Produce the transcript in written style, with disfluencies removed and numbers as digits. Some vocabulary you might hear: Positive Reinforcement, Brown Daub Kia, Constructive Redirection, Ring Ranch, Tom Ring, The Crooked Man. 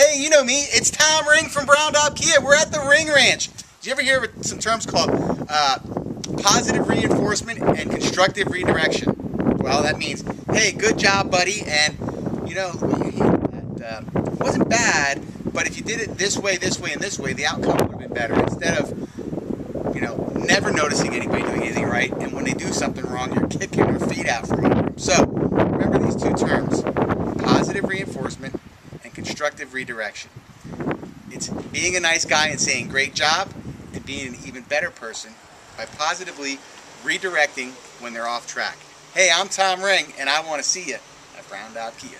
Hey, you know me, it's Tom Ring from Brown Daub Kia. We're at the Ring Ranch. Did you ever hear of some terms called positive reinforcement and constructive redirection? Well, that means, hey, good job, buddy, and, you know, that wasn't bad, but if you did it this way, and this way, the outcome would have been better. Instead of, you know, never noticing anybody doing anything right, and when they do something wrong, you're kicking their feet out from under them. So, remember these two terms, positive reinforcement and constructive redirection. It's being a nice guy and saying great job and being an even better person by positively redirecting when they're off track. Hey, I'm Tom Ring and I want to see you at Brown Daub Kia.